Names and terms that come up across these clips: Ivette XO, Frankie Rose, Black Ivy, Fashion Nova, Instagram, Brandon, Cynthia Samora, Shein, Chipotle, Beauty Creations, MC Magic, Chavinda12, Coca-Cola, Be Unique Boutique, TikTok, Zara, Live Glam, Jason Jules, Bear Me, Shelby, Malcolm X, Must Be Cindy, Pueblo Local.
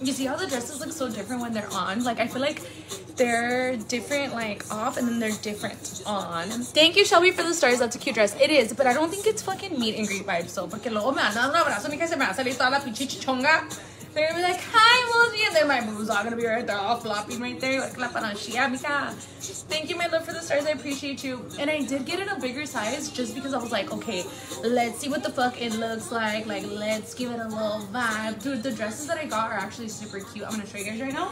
You see how the dresses look so different when they're on? Like, I feel like they're different, like, off, and then they're different on. Thank you, Shelby, for the stars. That's a cute dress. It is, but I don't think it's fucking meet and greet vibes, so. Porque luego me van a dar un abrazo, mija, se me va a salir toda la pinche chichonga. They're gonna be like, hi, Mosby, and then my boobs are gonna be right there, all floppy right there, like la panachia, mija. Thank you, my love, for the stars. I appreciate you. And I did get in a bigger size just because I was like, okay, let's see what the fuck it looks like. Like, let's give it a little vibe. Dude, the dresses that I got are actually super cute. I'm gonna show you guys right now.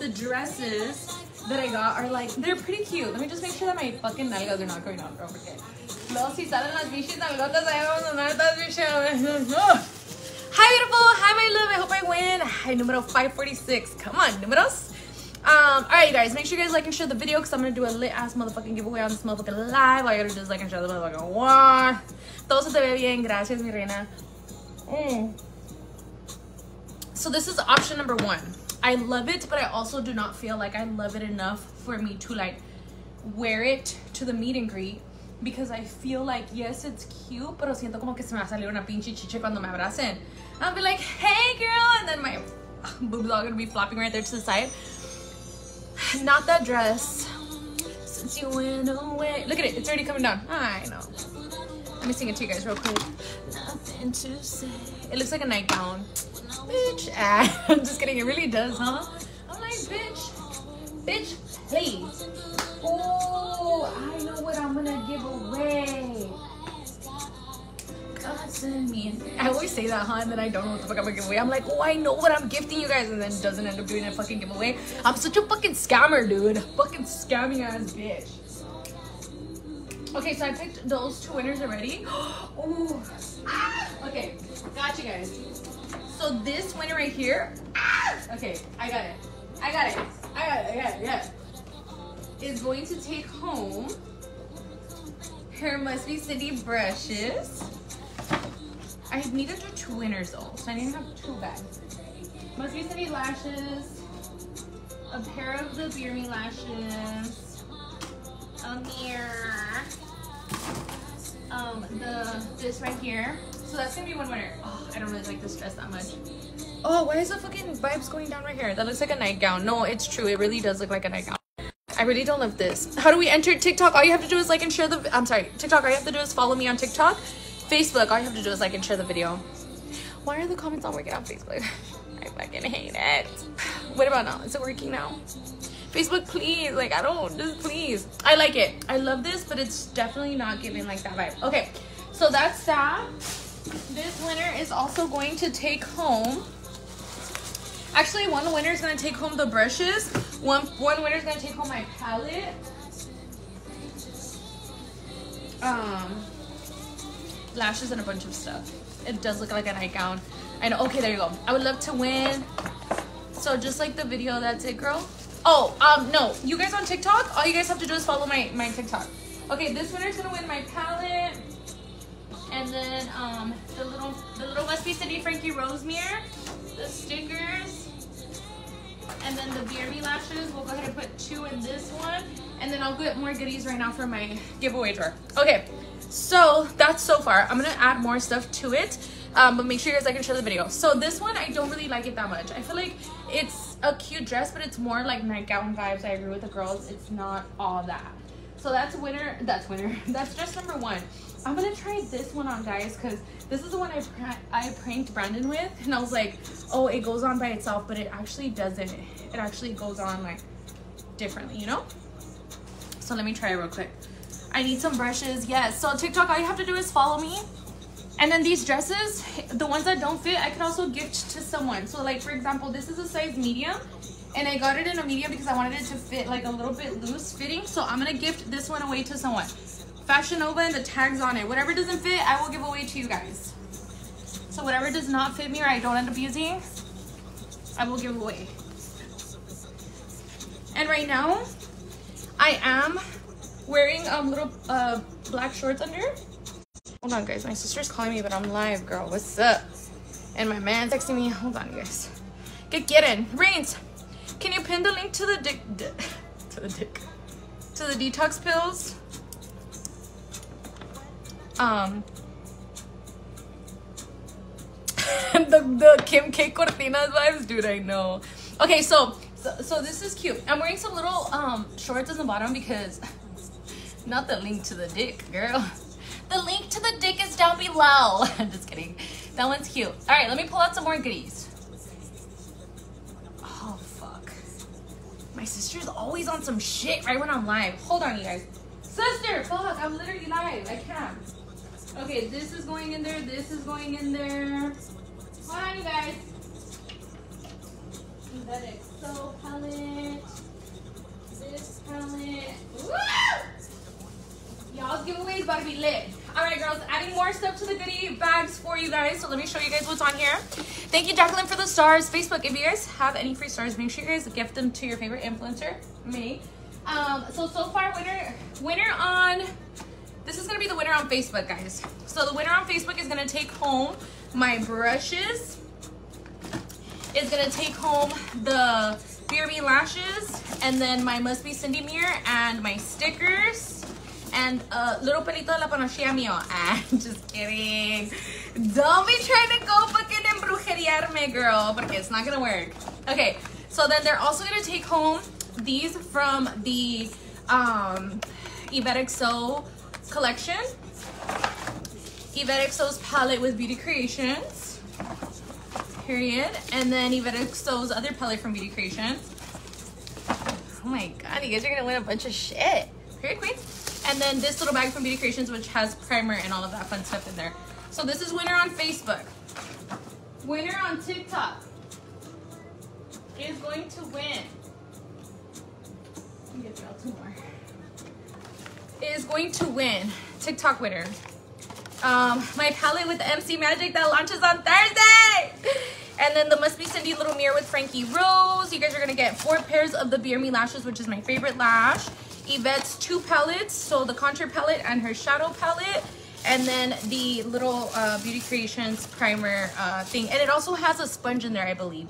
The dresses that I got are like, they're pretty cute. Let me just make sure that my fucking nalgas are not going out, bro. Okay. Hi, beautiful. Hi, my love. I hope I win. Hi, numero 546. Come on, numeros. Alright, you guys. Make sure you guys like and share the video because I'm going to do a lit ass motherfucking giveaway on this motherfucking live. All you got to do is like and share the motherfucking one. Todo se te ve bien. Gracias, mi reina. So, this is option number one. I love it, but I also do not feel like I love it enough for me to like wear it to the meet and greet because I feel like, yes, it's cute, pero siento como que se me va a salir una pinche chicha cuando me abracen. I'll be like, hey girl, and then my boobs are gonna be flopping right there to the side. Not that dress. Since you went away. Look at it, it's already coming down. I know. Let me sing it to you guys real quick. Nothing to say. It looks like a nightgown. Bitch, I'm just kidding, it really does, huh? I'm like, bitch, please. Oh, I know what I'm gonna give away. God send me. I always say that, huh? And then I don't know what the fuck I'm gonna give away. I'm like, oh, I know what I'm gifting you guys, and then it doesn't end up doing a fucking giveaway. I'm such a fucking scammer, dude. Fucking scamming ass bitch. Okay, so I picked those two winners already. Oh, okay, got you guys. So this winner right here, okay, I got it, is going to take home her Must Be Cindy brushes. I need to do two winners though, so I need to have two bags. Must Be Cindy lashes, a pair of the Bear Me lashes, a mirror, this right here. So that's gonna be one winner. Oh, I don't really like this dress that much. Oh, why is the fucking vibes going down right here? That looks like a nightgown. No, it's true. It really does look like a nightgown. I really don't love this. How do we enter TikTok? All you have to do is like and share the... I'm sorry. TikTok, all you have to do is follow me on TikTok. Facebook, all you have to do is like and share the video. Why are the comments not working on Facebook? I fucking hate it. What about now? Is it working now? Facebook, please. Like, I don't... Just please. I like it. I love this, but it's definitely not giving like that vibe. Okay. So that's that. This winner is also going to take home, actually one winner is going to take home the brushes, one winner is going to take home my palette, lashes, and a bunch of stuff. It does look like a nightgown. I know. Okay, there you go. I would love to win, so just like the video, that's it, girl. Oh, no, you guys on TikTok, all you guys have to do is follow my TikTok. Okay, this winner is going to win my palette. And then the little Must Be Cindy Frankie Rose mirror, the stickers, and then the Bear Me lashes. We'll go ahead and put two in this one. And then I'll get more goodies right now for my giveaway drawer. Okay, so that's so far. I'm going to add more stuff to it. But make sure you guys like and share the video. So this one, I don't really like it that much. I feel like it's a cute dress, but it's more like nightgown vibes. I agree with the girls. It's not all that. So that's winner. That's winner. That's dress number one. I'm going to try this one on, guys, because this is the one I pranked Brandon with. And I was like, oh, it goes on by itself, but it actually doesn't. It actually goes on, like, differently, you know? So let me try it real quick. I need some brushes. Yes. So TikTok, all you have to do is follow me. And then these dresses, the ones that don't fit, I can also gift to someone. So, like, for example, this is a size medium. And I got it in a medium because I wanted it to fit, like, a little bit loose fitting. So I'm going to gift this one away to someone. Fashion Nova and the tags on it. Whatever doesn't fit, I will give away to you guys. So whatever does not fit me or I don't end up using, I will give away. And right now, I am wearing little black shorts under. Hold on, guys. My sister's calling me, but I'm live, girl. What's up? And my man's texting me. Hold on, guys. Get getting. Rains, can you pin the link to the detox pills? the Kim K Cortinas vibes, dude. I know. Okay, so this is cute. I'm wearing some little shorts on the bottom because not the link to the dick, girl. The link to the dick is down below. I'm just kidding. That one's cute. All right, let me pull out some more goodies. Oh, fuck. My sister's always on some shit right when I'm live. Hold on, you guys. Sister, fuck, I'm literally live. I can't. Okay, this is going in there. This is going in there. Hold on, you guys. That XO palette. This palette. Woo! Y'all's giveaway is about to be lit. All right, girls, adding more stuff to the goodie bags for you guys. So let me show you guys what's on here. Thank you, Jacqueline, for the stars. Facebook, if you guys have any free stars, make sure you guys gift them to your favorite influencer, me. So far, winner on... This is going to be the winner on Facebook, guys. So the winner on Facebook is going to take home my brushes. It's going to take home the Bear Me lashes, and then my Must Be Cindy mirror, and my stickers, and a little pelito de la panochilla mio. Ah, just kidding. Don't be trying to go fucking embrujeriarme, girl, porque it's not going to work. Okay, so then they're also going to take home these from the Ivette XO collection. Ivette XO's palette with Beauty Creations, period. And then Ivette XO's other palette from Beauty Creations. Oh my god, you guys are going to win a bunch of shit. Period, queens. And then this little bag from Beauty Creations, which has primer and all of that fun stuff in there. So this is winner on Facebook. Winner on TikTok is going to win. Let me get y'all two more. Is going to win. TikTok winner. My palette with MC Magic that launches on Thursday. And then the Must Be Cindy little mirror with Frankie Rose. You guys are going to get 4 pairs of the Bear Me lashes, which is my favorite lash. Ivette's 2 palettes, so the contour palette and her shadow palette, and then the little Beauty Creations primer thing, and it also has a sponge in there, I believe.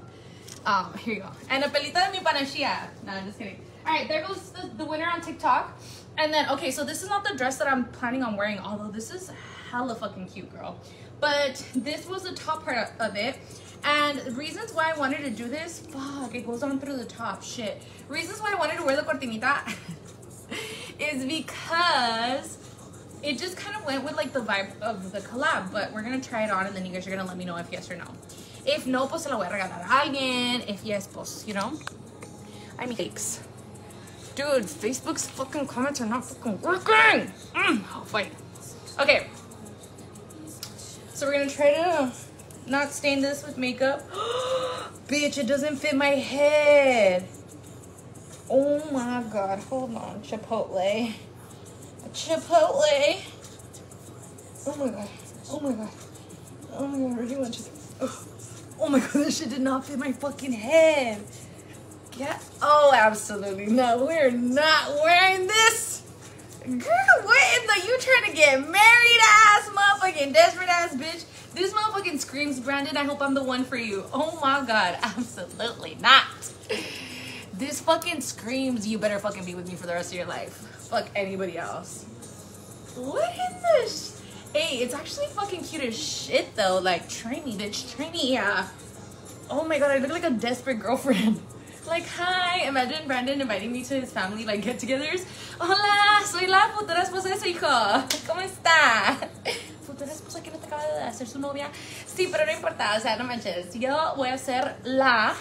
Here you go, and a pelita de mi panochilla. No, I'm just kidding. All right, there goes the winner on TikTok. And then okay, so this is not the dress that I'm planning on wearing, although this is hella fucking cute, girl, but this was the top part of it. And reasons why I wanted to do this, fuck, it goes on through the top, shit. Reasons why I wanted to wear the cortinita is because it just kind of went with like the vibe of the collab. But we're gonna try it on, and then you guys are gonna let me know if yes or no. If no, pues se lo voy a regalar a alguien. If yes, pues, you know, I mean, fakes. Dude, Facebook's fucking comments are not fucking working. I'll fight. Okay, so we're gonna try to not stain this with makeup. Bitch, it doesn't fit my head. Oh my god, hold on. Chipotle. Chipotle. Oh my god. Oh my god. Oh my god, I really want to. Oh my god, this shit did not fit my fucking head. Yeah. Oh, absolutely no. We're not wearing this. Girl, what in the you trying to get married ass motherfucking desperate ass bitch? This motherfucking screams, Brandon, I hope I'm the one for you. Oh my god, absolutely not. This fucking screams, you better fucking be with me for the rest of your life. Fuck anybody else. What is this? Hey, it's actually fucking cute as shit, though. Like, try me, bitch. Try me, yeah. Oh my god, I look like a desperate girlfriend. Like, hi. Imagine Brandon inviting me to his family, like, get-togethers. Hola, soy la futura esposa de su hijo. ¿Cómo está? Futura esposa que no te acaba de hacer su novia. Sí, pero no importa. O sea, no manches. Yo voy a ser la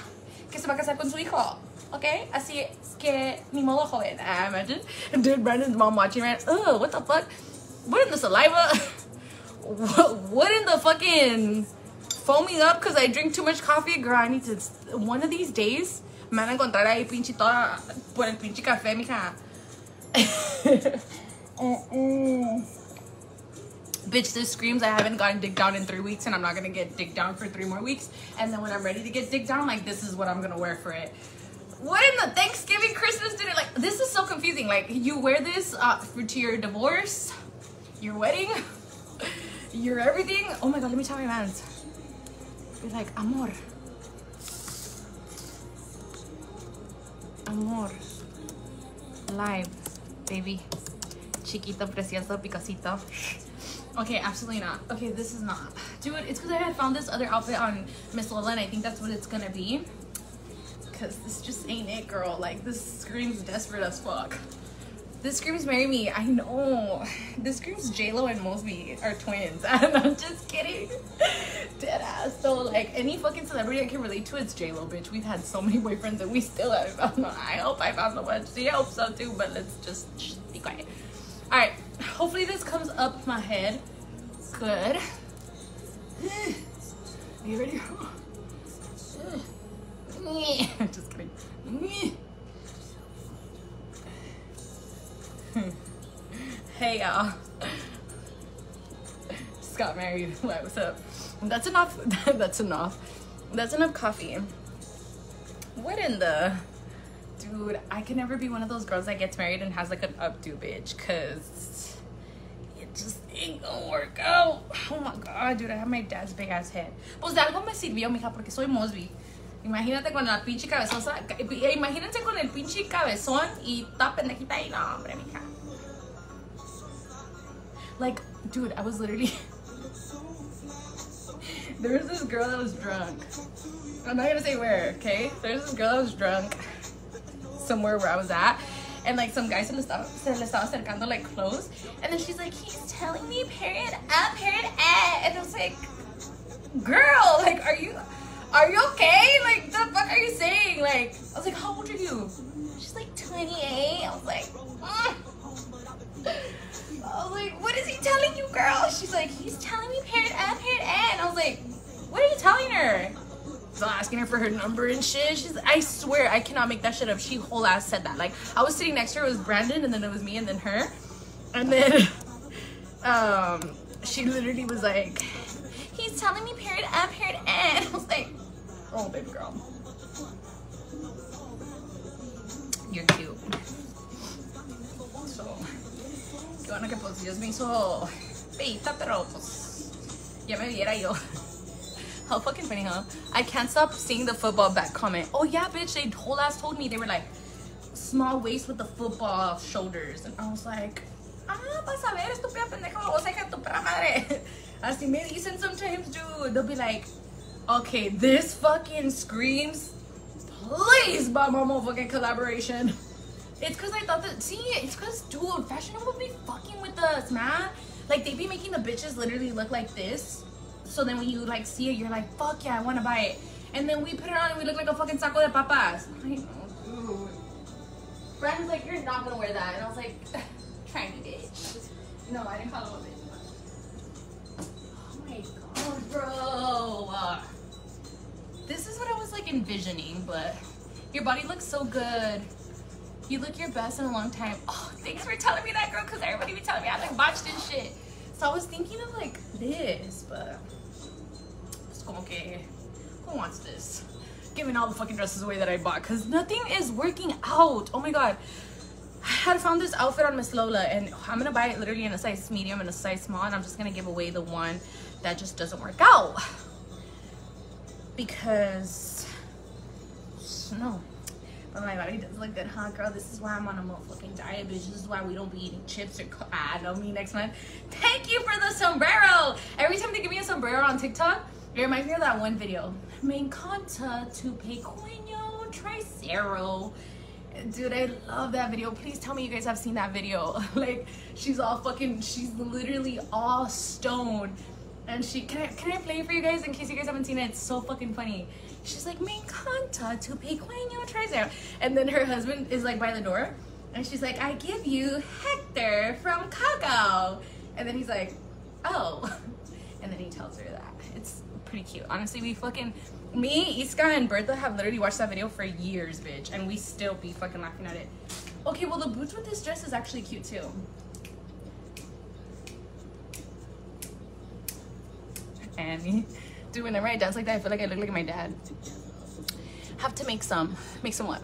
que se va a casar con su hijo. Okay, así que mi modo joven. I imagine. Dude, Brandon's mom watching, right? Oh, what the fuck? What in the saliva? What in the fucking foaming up because I drink too much coffee? Girl, I need to. One of these days, me van a encontrar ahí pinche toda por el pinche café, mija. Bitch, this screams I haven't gotten digged down in 3 weeks, and I'm not going to get digged down for 3 more weeks. And then when I'm ready to get digged down, like, this is what I'm going to wear for it. What in the Thanksgiving, Christmas dinner? Like, this is so confusing. Like, you wear this to your divorce, your wedding, your everything. Oh my god, let me tell my mans. You're like, amor. Amor. Live, baby. Chiquito, precioso, picosito. Okay, absolutely not. Okay, this is not. do it. It's because I had found this other outfit on Miss Lola, and I think that's what it's gonna be. Because this just ain't it, girl. Like, this screams desperate as fuck. This screams Marry Me. I know. This screams J-Lo and Mosby are twins. I'm just kidding. Dead ass. So, like, any fucking celebrity I can relate to, it's J-Lo, bitch. We've had so many boyfriends and we still haven't found one. I hope I found the one. She hopes so too, but let's just be quiet. Alright. Hopefully this comes up my head. Good. Are you ready? I'm just kidding. Hey y'all, just got married. What, what's up? That's enough. That's enough. That's enough coffee. What in the dude? I can never be one of those girls that gets married and has like an updo, bitch, cause it just ain't gonna work out. Oh my god, dude, I have my dad's big ass head. Pues de algo me sirvió, mija, porque soy Mosby. Imagínate con la pinche cabezosa, imagínense con el pinche cabezón y ta pendejita y no, hombre, mija. Like, dude, I was literally... There was this girl that was drunk. I'm not gonna say where, okay? There was this girl that was drunk somewhere where I was at. And, like, some guy se le estaba acercando, like, close. And then she's like, he's telling me period up, period eh. And I was like, girl, like, are you okay? Like, the fuck are you saying? Like, I was like, how old are you? She's like 28. I was like, I was like, what is he telling you, girl? She's like, he's telling me period F, period A. And I was like, what are you telling her? So I'm asking her for her number and shit. She's, I swear, I cannot make that shit up. She whole ass said that. Like, I was sitting next to her. It was Brandon, and then it was me, and then her. And then, she literally was like, he's telling me period F, period A. And I was like, oh, baby girl. You're cute. So, que bueno que pues Dios me hizo feita, pero pues ya me viera yo. How fucking funny, huh? I can't stop seeing the football back comment. Oh yeah, bitch, they whole ass told me. They were like, small waist with the football shoulders. And I was like, ah, vas a ver, estúpida pendeja, o sea, que tu perra madre. Así me dicen sometimes, dude. They'll be like, okay, this fucking screams, please buy my motherfucking collaboration. It's because I thought that, see, it's because, dude, Fashion Nova be fucking with us, man. Like, they be making the bitches literally look like this. So then when you, like, see it, you're like, fuck yeah, I want to buy it. And then we put it on and we look like a fucking saco de papas. I know, dude. Brandon's like, you're not going to wear that. And I was like, try me, bitch. No, I didn't call him a bitch. Oh my god, bro. This is what I was like envisioning, but your body looks so good. You look your best in a long time. Oh, thanks for telling me that, girl, because everybody be telling me I like botched and shit. So I was thinking of like this, but it's okay. Who wants this? Giving all the fucking dresses away that I bought because nothing is working out. Oh my god. I had found this outfit on Miss Lola, and I'm gonna buy it literally in a size medium and a size small, and I'm just gonna give away the one that just doesn't work out. Because no. But my body doesn't look good, huh, girl? This is why I'm on a motherfucking diet, bitch. This is why we don't be eating chips or I don't mean next month. Thank you for the sombrero. Every time they give me a sombrero on TikTok, it reminds me of that one video. Me encanta tu pequeño tricero. Dude, I love that video. Please tell me you guys have seen that video. Like, she's all fucking, she's literally all stoned. And she, can I play it for you guys in case you guys haven't seen it? It's so fucking funny. She's like, me encanta tu pequeño tricero. And then her husband is like by the door. And she's like, I give you Hector from Cacao. And then he's like, oh. And then he tells her that. It's pretty cute. Honestly, we fucking, me, Iska, and Bertha have literally watched that video for years, bitch. And we still be fucking laughing at it. Okay, well, the boots with this dress is actually cute too. And dude, whenever I dance like that, I feel like I look like my dad. Have to make some. Make some what?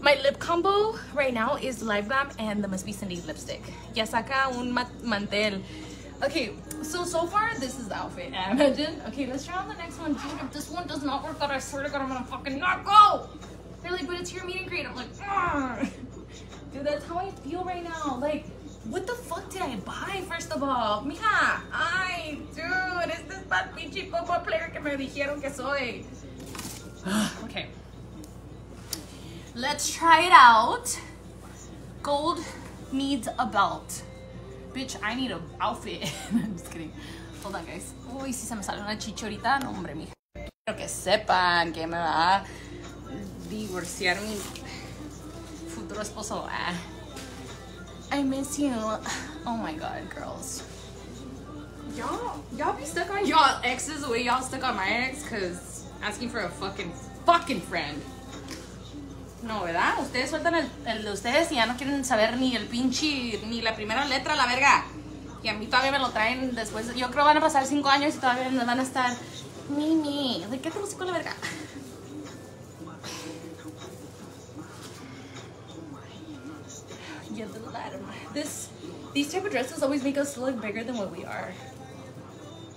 My lip combo right now is Live Glam and the Must Be Cindy lipstick. Ya saca un mantel. Okay, so far, this is the outfit. Imagine. Okay, let's try on the next one. Dude, if this one does not work out, I swear to God, I'm gonna fucking not go. They're like, but it's your meet and greet. I'm like, argh. Dude, that's how I feel right now. Like, what the fuck did I buy, first of all? Mija, dude, is this bad pinche popo player que me dijeron que soy. Okay. Let's try it out. Gold needs a belt. Bitch, I need an outfit. I'm just kidding. Hold on, guys. Uy, si se me sale una chichorita. No, hombre, mija. Quiero que sepan que me va a divorciar mi futuro esposo. Ah. I miss you. Oh my god, girls. Y'all be stuck on y'all exes the way y'all stuck on my ex, cause asking for a fucking friend. No, ¿verdad? Ustedes sueltan el de ustedes y ya no quieren saber ni el pinche, ni la primera letra, la verga. Y a mí todavía me lo traen después. Yo creo van a pasar 5 años y todavía me van a estar... Mimi, ¿de qué te busco la verga? Yeah, the latter. These type of dresses always make us look bigger than what we are.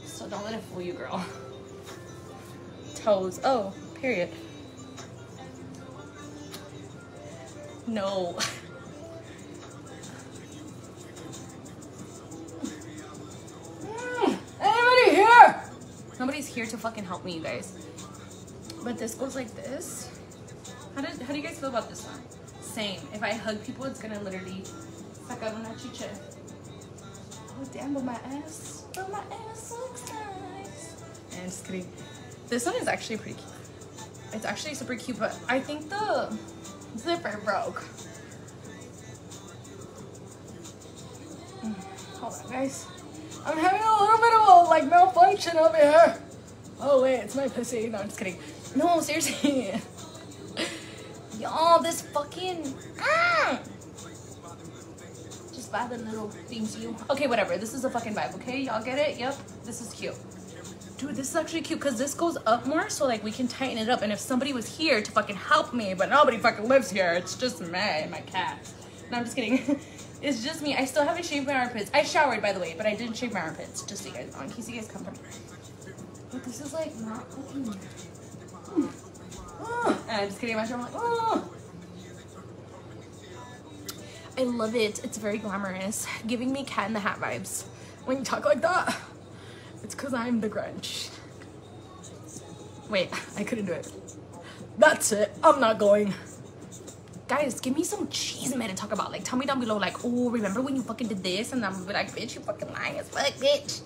So don't let it fool you, girl. Toes. Oh, period. No. Anybody here? Nobody's here to fucking help me, you guys. But this goes like this. How do you guys feel about this one? Same. If I hug people, it's gonna literally suck out on that chicha. Oh damn, but my ass looks nice. And just kidding. This one is actually pretty cute. It's actually super cute, but I think the zipper broke. Hold on, guys. I'm having a little bit of a like malfunction over here. Oh wait, it's my pussy. No, I'm just kidding. No, seriously. Y'all, this fucking just buy the little things you. Okay, whatever. This is a fucking vibe. Okay, y'all get it? Yep. This is cute. Dude, this is actually cute because this goes up more, so like we can tighten it up. And if somebody was here to fucking help me, but nobody fucking lives here, it's just me and my cat. No, I'm just kidding. It's just me. I still haven't shaved my armpits. I showered, by the way, but I didn't shave my armpits. Just so you guys know, in case you guys come from. But this is like not fucking. And I'm just kidding. I'm like, oh. I love it. It's very glamorous, giving me Cat in the Hat vibes. When you talk like that. It's because I'm the Grunge. Wait, I couldn't do it. That's it. I'm not going. Guys, give me some cheese men to talk about. Like, tell me down below, like, oh, remember when you fucking did this? And I'm gonna be like, bitch, you fucking lying as fuck, bitch.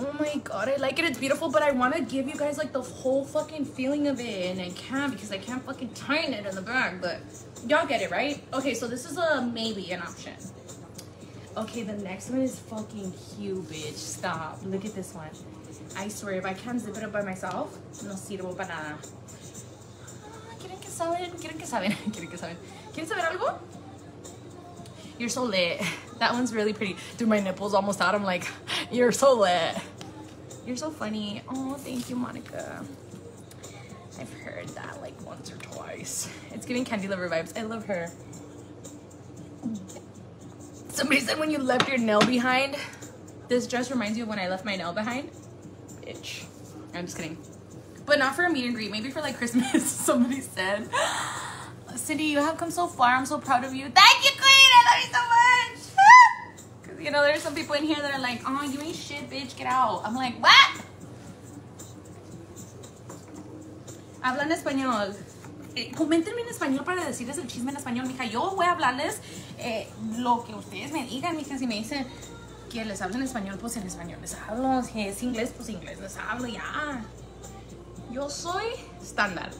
Oh my god, I like it. It's beautiful, but I want to give you guys, like, the whole fucking feeling of it. And I can't because I can't fucking tighten it in the back. But y'all get it, right? Okay, so this is a maybe an option. Okay, the next one is fucking huge, bitch. Stop. Look at this one. I swear, if I can't zip it up by myself, no sirvo para nada. ¿Quieren que saben? ¿Quieren que saben? ¿Quieren que saben? ¿Quieren saber algo? You're so lit. That one's really pretty. Dude, my nipple's almost out. I'm like, you're so lit. You're so funny. Oh, thank you, Monica. I've heard that like once or twice. It's giving candy lover vibes. I love her. Somebody said when you left your nail behind. This dress reminds you of when I left my nail behind. Bitch. I'm just kidding. But not for a meet and greet. Maybe for like Christmas. Somebody said. Cindy, you have come so far. I'm so proud of you. Thank you, Queen. I love you so much. Because, you know, there's some people in here that are like, oh, you ain't shit, bitch. Get out. I'm like, what? Habla en español. Coméntenme en español para decirles el chisme en español, mija. Yo voy a hablarles lo que ustedes me digan, mija. Si me dicen que les hablo en español, pues en español les hablo. Si es inglés, pues inglés les hablo, ya. Yo soy estándar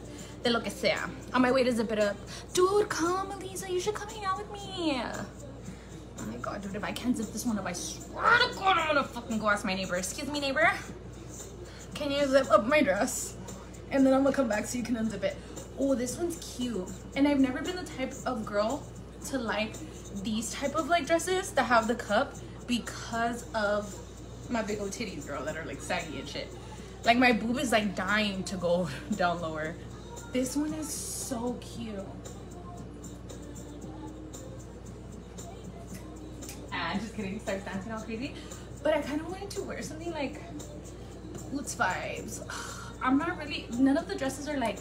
de lo que sea. On my way to zip it up. Dude, come, Elisa. You should come hang out with me. Oh my god, dude. If I can't zip this one up, I swear to god, I'm gonna fucking go ask my neighbor. Excuse me, neighbor. Can you zip up my dress? And then I'm gonna come back so you can unzip it. Oh, this one's cute. And I've never been the type of girl to like these type of like dresses that have the cup because of my big old titties, girl, that are like saggy and shit. Like my boob is like dying to go down lower. This one is so cute. Ah, just kidding, start dancing all crazy. But I kind of wanted to wear something like boots vibes. I'm not really, none of the dresses are like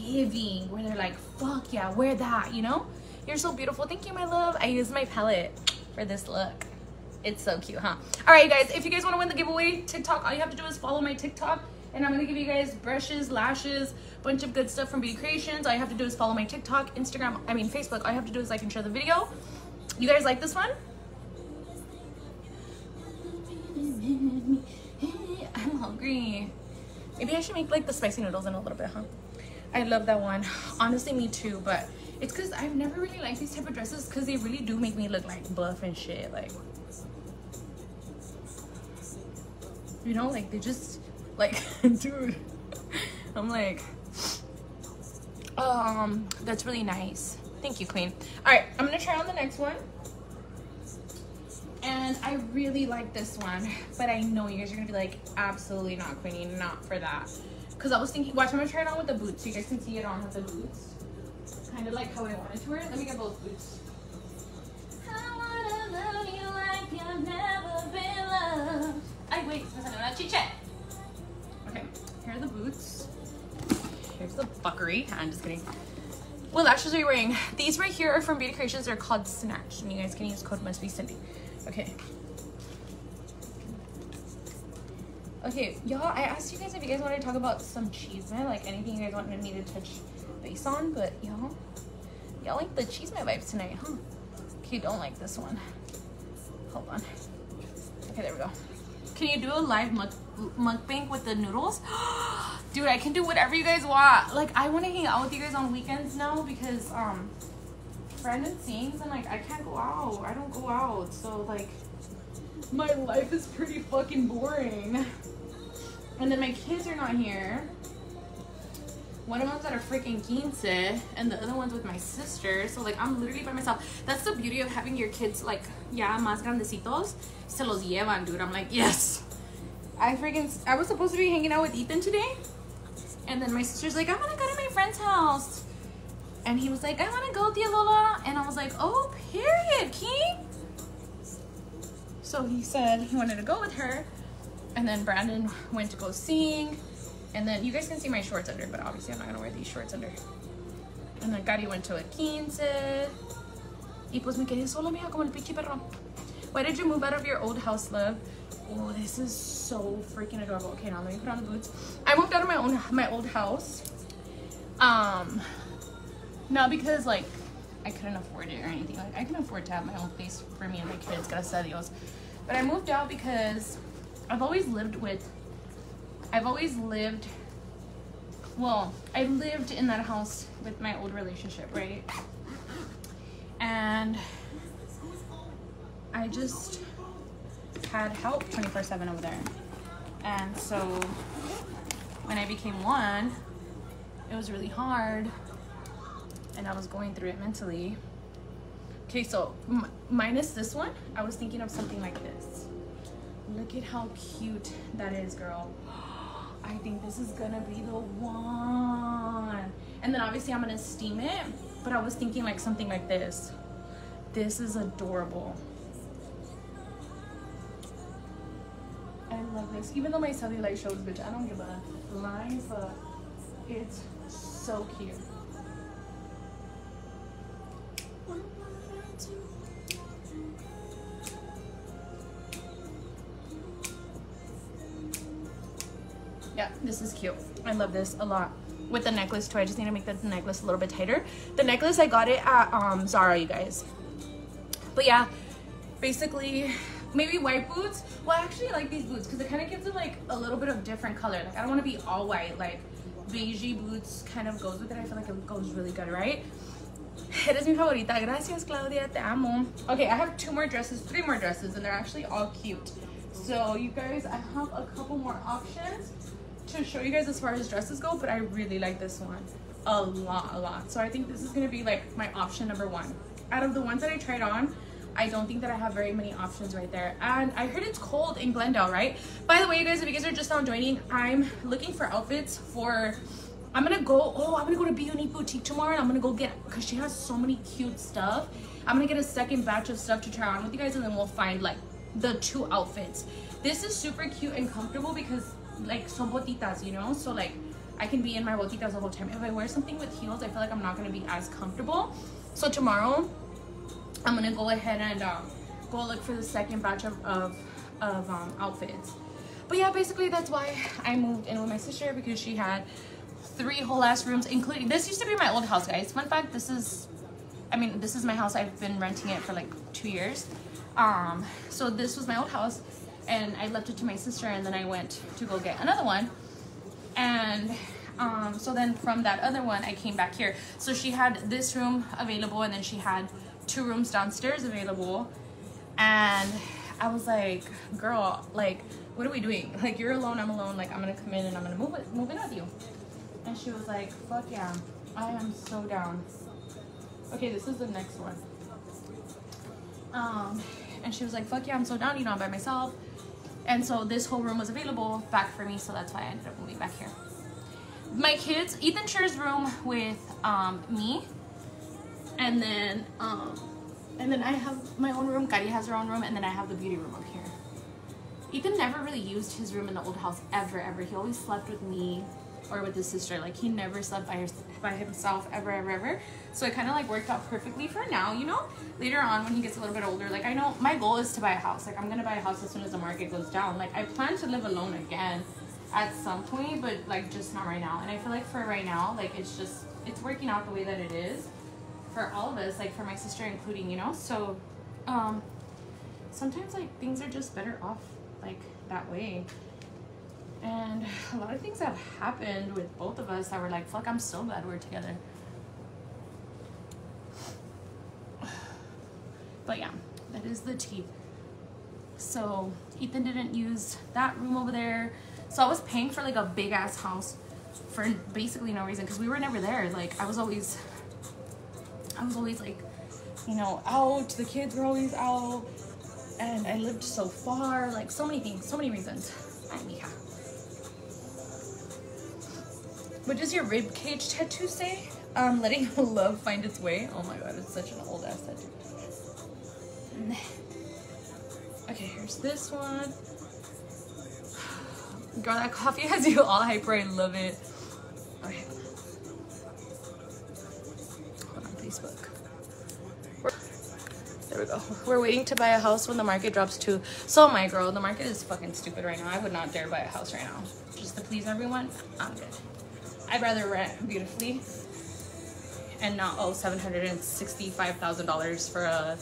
giving where they're like fuck yeah, wear that, you know. You're so beautiful. Thank you, my love. I used my palette for this look. It's so cute, huh? All right, you guys, if you guys want to win the giveaway TikTok, all you have to do is follow my TikTok, and I'm going to give you guys brushes, lashes, bunch of good stuff from Beauty Creations. All you have to do is follow my TikTok, Instagram, I mean Facebook. All you have to do is like and share the video. You guys like this one? I'm hungry. Maybe I should make like the spicy noodles in a little bit, huh? I love that one. Honestly, me too, but it's because I've never really liked these type of dresses because they really do make me look like buff and shit. Like, you know, like they just like, dude, I'm like, that's really nice. Thank you, Queen. All right, I'm gonna try on the next one. And I really like this one, but I know you guys are gonna be like, absolutely not, Queenie, not for that. Cause I was thinking, watch, I'm gonna try it on with the boots so you guys can see it on with the boots. Kind of like how I wanted to wear it. Let me get both boots. I wanna love you like you've never been loved. Ay, wait, chiche. Okay, here are the boots. Here's the buckery. I'm just kidding. What lashes are you wearing? These right here are from Beauty Creations. They're called Snatch, and you guys can use code Must Be Cindy. Okay. Okay, y'all, I asked you guys if you guys wanted to talk about some cheesemint, like anything you guys wanted me to touch base on, but y'all like the cheesemint vibes tonight, huh? Okay, don't like this one. Hold on. Okay, there we go. Can you do a live mukbang with the noodles? Dude, I can do whatever you guys want. Like, I want to hang out with you guys on weekends now because, Brandon sings and, like, I can't go out. I don't go out. So, like, my life is pretty fucking boring. And then my kids are not here. One of them's at a freaking quince and the other one's with my sister. So, like, I'm literally by myself. That's the beauty of having your kids, like, ya más grandecitos. Se los llevan, dude. I'm like, yes. I was supposed to be hanging out with Ethan today. And then my sister's like, I'm gonna go to my friend's house. And he was like, I wanna go, Tia Lola. And I was like, oh, period, King. So he said he wanted to go with her. And then Brandon went to go sing. And then you guys can see my shorts under, but obviously I'm not gonna wear these shorts under. And then Gary went to a quince. Y pues me quedé sola, mija, como el pinche perro. Why did you move out of your old house, love? Oh, this is so freaking adorable. Okay, now let me put on the boots. I moved out of my old house. Not because like I couldn't afford it or anything. Like I can afford to have my own place for me and my kids, gracias a Dios. But I moved out because I lived in that house with my old relationship, right? And I just had help 24/7 over there. And so when I became one, it was really hard and I was going through it mentally. Okay, so minus this one, I was thinking of something like this. Look at how cute that is, girl. I think this is gonna be the one. And then obviously I'm gonna steam it, but I was thinking like something like this. This is adorable. I love this. Even though my cellulite shows, bitch, I don't give a flying fuck. It's so cute. Yeah, this is cute. I love this a lot. With the necklace too. I just need to make the necklace a little bit tighter. The necklace, I got it at Zara, you guys. But yeah, basically, maybe white boots. Well, I actually like these boots because it kind of gives it like a little bit of different color. Like, I don't want to be all white. Like, beigey boots kind of goes with it. I feel like it goes really good, right? Eres mi favorita. Gracias, Claudia. Te amo. Okay, I have three more dresses, and they're actually all cute. So, you guys, I have a couple more options to show you guys as far as dresses go, but I really like this one a lot. So I think this is gonna be like my option number one out of the ones that I tried on. I don't think that I have very many options right there. And I heard it's cold in Glendale, right? By the way, you guys, if you guys are just now joining, I'm looking for outfits for I'm gonna go to Be Unique Boutique tomorrow, and I'm gonna go get, because she has so many cute stuff. I'm gonna get a second batch of stuff to try on with you guys, and then we'll find like the two outfits. This is super cute and comfortable because like some botitas, you know, so like I can be in my botitas the whole time. If I wear something with heels, I feel like I'm not going to be as comfortable. So tomorrow I'm going to go ahead and go look for the second batch of outfits. But yeah, basically that's why I moved in with my sister, because she had three whole ass rooms, including this used to be my old house, guys. Fun fact, this is my house. I've been renting it for like 2 years. So this was my old house, and I left it to my sister, and then I went to go get another one, and so then from that other one I came back here. So she had this room available, and then she had two rooms downstairs available, and I was like, girl, like, what are we doing? Like, you're alone, I'm alone, like, I'm gonna come in and I'm gonna move in with you. And she was like, fuck yeah, I am so down. Okay, this is the next one. And she was like, fuck yeah, I'm so down, you know, I'm by myself. And so this whole room was available back for me, so that's why I ended up moving back here. My kids, Ethan shares room with me, and then I have my own room, Kari has her own room, and then I have the beauty room over here. Ethan never really used his room in the old house, ever. He always slept with me or with his sister. Like, he never slept by himself ever. So it kind of like worked out perfectly for now, you know. Later on when he gets a little bit older, like, I know my goal is to buy a house. Like, I'm gonna buy a house as soon as the market goes down. Like, I plan to live alone again at some point, but like just not right now. And I feel like for right now, like, it's working out the way that it is for all of us, like for my sister including, you know. So sometimes like things are just better off like that way. And a lot of things have happened with both of us that were like, fuck, I'm so glad we're together. But yeah, that is the tea. So Ethan didn't use that room over there. So I was paying for like a big ass house for basically no reason, because we were never there. Like, I was always like, you know, out. The kids were always out, and I lived so far. Like, so many things, so many reasons. What does your rib cage tattoo say? Letting love find its way. Oh my god, it's such an old ass tattoo. Okay, here's this one. Girl, that coffee has you all hyper. I love it. Okay. Hold on, Facebook. There we go. We're waiting to buy a house when the market drops too. So my girl, the market is fucking stupid right now. I would not dare buy a house right now. Just to please everyone, I'm good. I'd rather rent beautifully and not owe $765,000 for a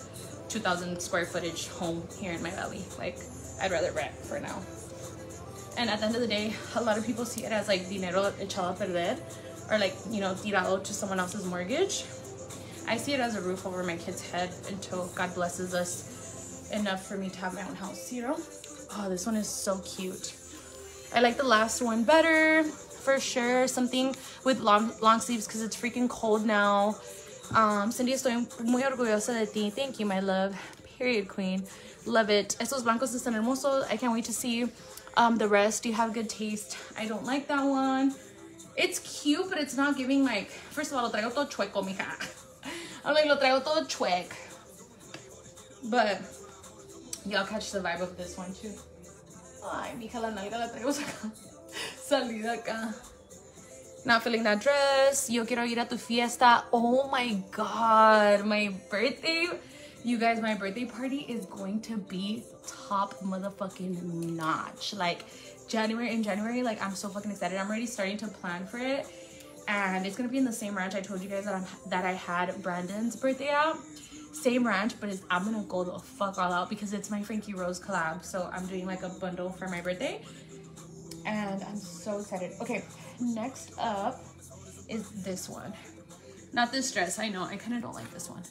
2,000 square footage home here in my valley. Like, I'd rather rent for now. And at the end of the day, a lot of people see it as like dinero echado a perder, or like, you know, tirado to someone else's mortgage. I see it as a roof over my kid's head until God blesses us enough for me to have my own house, you know? Oh, this one is so cute. I like the last one better, for sure. Something with long sleeves, because it's freaking cold now. Cindy, estoy muy orgullosa de ti. Thank you, my love. Period, queen. Love it. Esos blancos están hermosos. I can't wait to see the rest. You have good taste. I don't like that one. It's cute, but it's not giving like, first of all, lo traigo todo chueco, mija. I'm like, lo traigo todo chueco. But y'all catch the vibe of this one too. Ay, mija, la nalga la traigo acá. Salida acá. Not feeling that dress. Yo quiero ir a tu fiesta. Oh my god, my birthday. You guys, my birthday party is going to be top motherfucking notch. Like, in January, like, I'm so fucking excited. I'm already starting to plan for it. And it's gonna be in the same ranch I told you guys that I had Brandon's birthday out. Same ranch, but I'm gonna go the fuck all out because it's my Frankie Rose collab. So I'm doing like a bundle for my birthday. And I'm so excited. Okay, next up is this one. Not this dress. I know, I kind of don't like this one.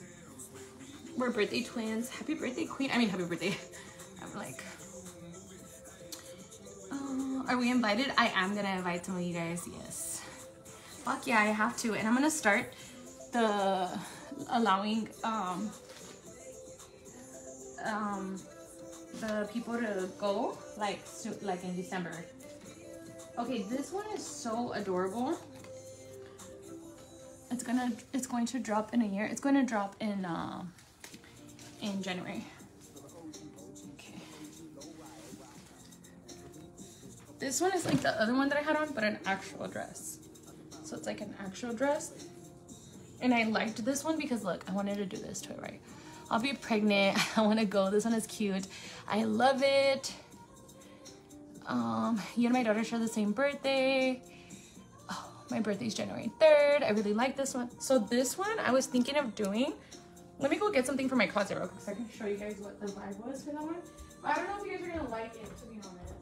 We're birthday twins. Happy birthday, queen. I mean, happy birthday. I'm like, are we invited? I am gonna invite some of you guys. Yes, fuck yeah, I have to. And I'm gonna start the allowing the people to go like in December. Okay, this one is so adorable. It's going to drop in a year. It's going to drop in January. Okay. This one is like the other one that I had on, but an actual dress. So it's like an actual dress. And I liked this one because look, I wanted to do this to it right. I'll be pregnant. I want to go. This one is cute. I love it. You and my daughter share the same birthday. Oh, my birthday's January 3rd. I really like this one. So this one I was thinking of doing. Let me go get something for my closet real quick so I can show you guys what the vibe was for that one. But I don't know if you guys are going to like it, to be honest.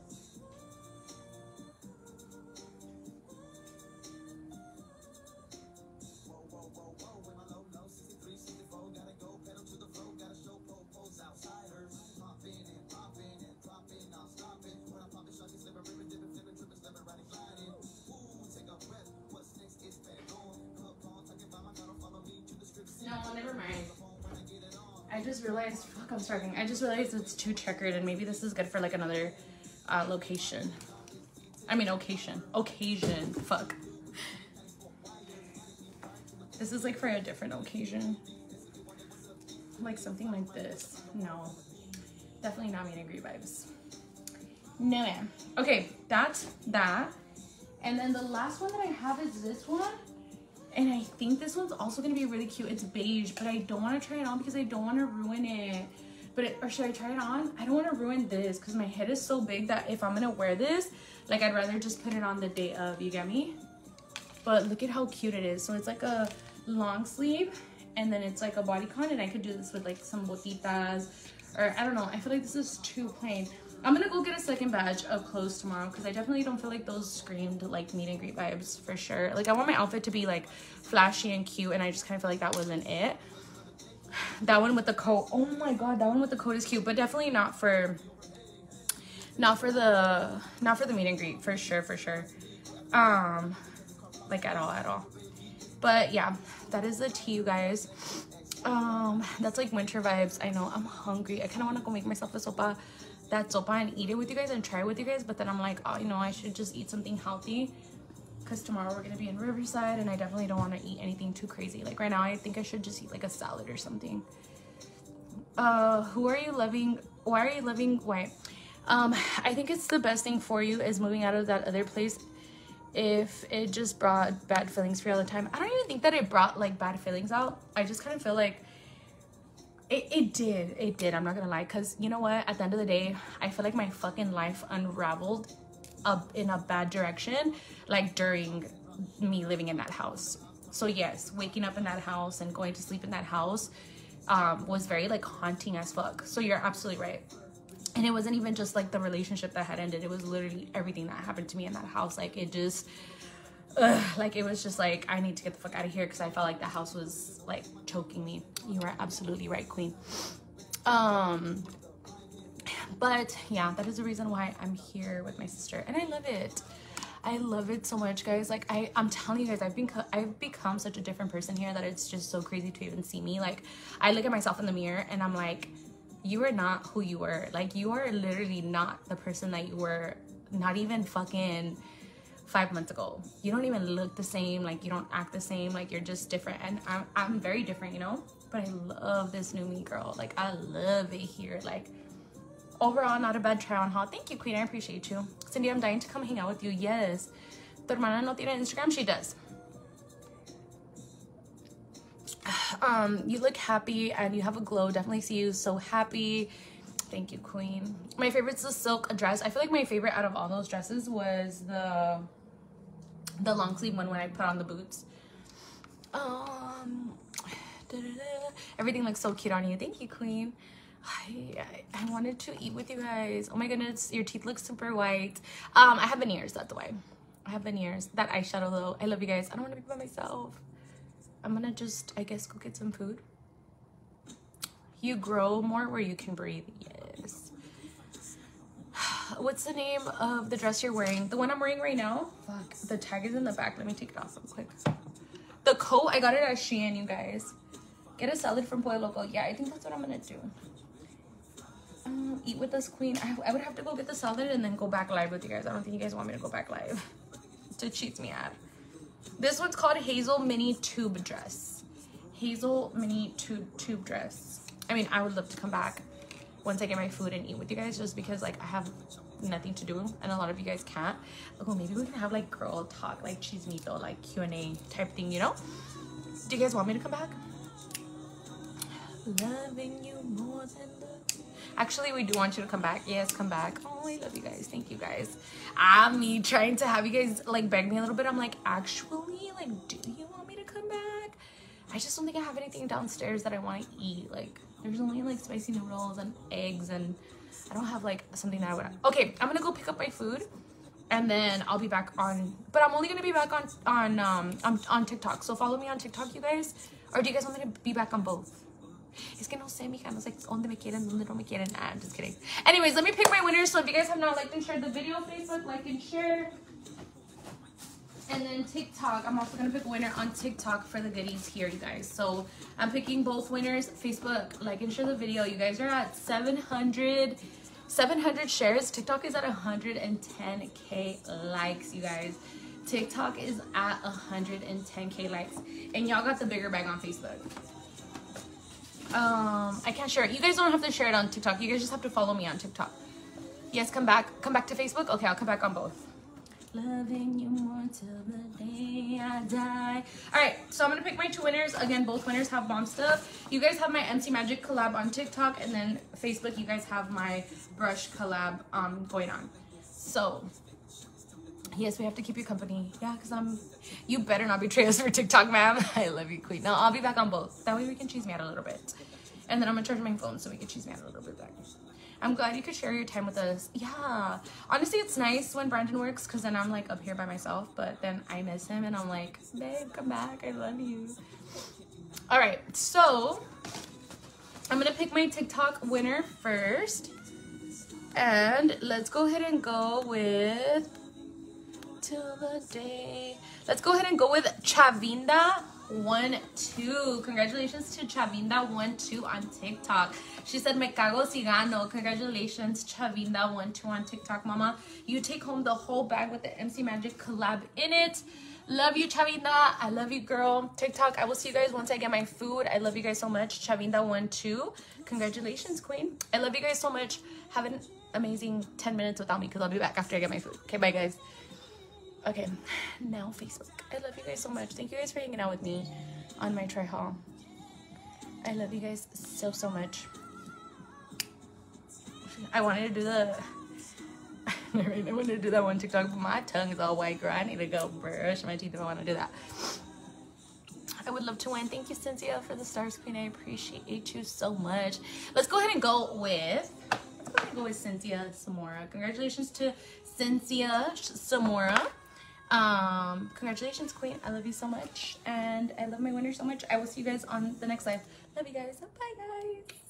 I'm starving. I just realized it's too checkered, and maybe this is good for like another location. I mean, occasion. Fuck. This is like for a different occasion. Like something like this. No, definitely not meet and greet vibes. No, ma'am. Okay, that's that. And then the last one that I have is this one. And I think this one's also gonna be really cute. It's beige, but I don't wanna try it on because I don't wanna ruin it. But or should I try it on? I don't wanna ruin this because my head is so big that if I'm gonna wear this, like I'd rather just put it on the day of, you get me? But look at how cute it is. So it's like a long sleeve and then it's like a bodycon, and I could do this with like some botitas, or I don't know, I feel like this is too plain. I'm gonna go get a second batch of clothes tomorrow because I definitely don't feel like those screamed like meet and greet vibes for sure. Like I want my outfit to be like flashy and cute, and I just kind of feel like that wasn't it. That one with the coat, oh my god, that one with the coat is cute, but definitely not for the meet and greet for sure. Like at all. But yeah, that is the tea, you guys. That's like winter vibes. I know I'm hungry. I kind of want to go make myself a sopa. That sopa and eat it with you guys and try it with you guys, but then I'm like, oh, you know, I should just eat something healthy because tomorrow we're gonna be in Riverside and I definitely don't want to eat anything too crazy. Like right now I think I should just eat like a salad or something. Why are you loving white? I think it's the best thing for you is moving out of that other place if it just brought bad feelings for you all the time. I don't even think that it brought like bad feelings out. I just kind of feel like It did, I'm not gonna lie, because you know what, at the end of the day, I feel like my fucking life unraveled up in a bad direction, like during me living in that house. So yes, waking up in that house and going to sleep in that house was very like haunting as fuck. So you're absolutely right. And it wasn't even just like the relationship that had ended, it was literally everything that happened to me in that house. Like it just, like it was just like, I need to get the fuck out of here because I felt like the house was like choking me. You are absolutely right, queen. But yeah, that is the reason why I'm here with my sister, and I love it. I love it so much, guys. Like I'm telling you guys, I've become such a different person here that it's just so crazy to even see me. Like I look at myself in the mirror and I'm like, you are not who you were. Like you are literally not the person that you were, not even fucking 5 months ago. You don't even look the same, like you don't act the same, like you're just different. And I'm very different, you know, but I love this new me, girl. Like I love it here. Like overall, not a bad try on haul. Thank you, queen, I appreciate you. Cindy, I'm dying to come hang out with you. Yes, tu hermana no tiene Instagram? She does. You look happy and you have a glow. Definitely see you so happy. Thank you, queen. My favorite's the silk dress. I feel like my favorite out of all those dresses was the long sleeve one when I put on the boots. Everything looks so cute on you. Thank you, queen. I wanted to eat with you guys. Oh my goodness, your teeth look super white. I have veneers, that's why. I have veneers. That eyeshadow though. I love you guys. I don't want to be by myself. I'm gonna just, I guess, go get some food. You grow more where you can breathe. Yes. What's the name of the dress you're wearing? The one I'm wearing right now. Fuck, the tag is in the back. Let me take it off real quick. The coat, I got it at Shein, you guys. Get a salad from Pueblo Local. Yeah, I think that's what I'm gonna do. Eat with us, queen. I would have to go get the salad and then go back live with you guys. I don't think you guys want me to go back live. It cheats me out. This one's called Hazel Mini Tube Dress. Hazel Mini Tube Dress. I mean, I would love to come back once I get my food and eat with you guys, just because like I have nothing to do and a lot of you guys can't. Oh, maybe we can have like girl talk, like chismito, like Q&A type thing, you know? Do you guys want me to come back? Loving you more than love. Actually, we do want you to come back. Yes, come back. Oh, I love you guys. Thank you guys. I'm me trying to have you guys like beg me a little bit. I'm like, actually, like, do you want me to come back? I just don't think I have anything downstairs that I want to eat. Like, there's only like spicy noodles and eggs, and I don't have like something that I would. Okay, I'm gonna go pick up my food, and then I'll be back on. But I'm only gonna be back on TikTok. So follow me on TikTok, you guys. Or do you guys want me to be back on both? Es que no sé, mija. No sé dónde me quieren, dónde no me quieren. Ah, I'm just kidding. Anyways, let me pick my winners. So if you guys have not liked and shared the video, Facebook, like and share. And then TikTok. I'm also going to pick a winner on TikTok for the goodies here, you guys. So I'm picking both winners. Facebook, like and share the video. You guys are at 700 shares. TikTok is at 110K likes, you guys. TikTok is at 110K likes. And y'all got the bigger bag on Facebook. I can't share it. You guys don't have to share it on TikTok. You guys just have to follow me on TikTok. Yes, come back. Come back to Facebook. Okay, I'll come back on both. Loving you more till the day I die. All right, so I'm gonna pick my two winners. Again, both winners have bomb stuff. You guys have my MC Magic collab on TikTok, and then Facebook, you guys have my brush collab going on. So yes, we have to keep you company. Yeah, because you better not betray us for TikTok, ma'am. I love you, queen. No, I'll be back on both. That way we can cheese me out a little bit. And then I'm gonna charge my phone so we can cheese me out a little bit back. I'm glad you could share your time with us. Yeah. Honestly, it's nice when Brandon works because then I'm like up here by myself, but then I miss him and I'm like, babe, come back. I love you. All right. So I'm going to pick my TikTok winner first. And let's go ahead and go with till the day. Let's go ahead and go with Chavinda12. Congratulations to Chavinda12 on TikTok. She said, me cago cigano. Congratulations, Chavinda12 on TikTok, mama. You take home the whole bag with the MC Magic collab in it. Love you, Chavinda. I love you, girl. TikTok, I will see you guys once I get my food. I love you guys so much. Chavinda12. Congratulations, queen. I love you guys so much. Have an amazing 10 minutes without me because I'll be back after I get my food. Okay, bye, guys. Okay, now Facebook. I love you guys so much. Thank you guys for hanging out with me on my try haul. I love you guys so, so much. I wanted to do the... I wanted to do that one TikTok, but my tongue is all white, girl. I need to go brush my teeth if I want to do that. I would love to win. Thank you, Cynthia, for the stars, queen. I appreciate you so much. Let's go ahead and go with... Let's go ahead and go with Cynthia Samora. Congratulations to Cynthia Samora. Congratulations, queen. I love you so much, and I love my winner so much. I will see you guys on the next live. Love you guys. Bye, guys.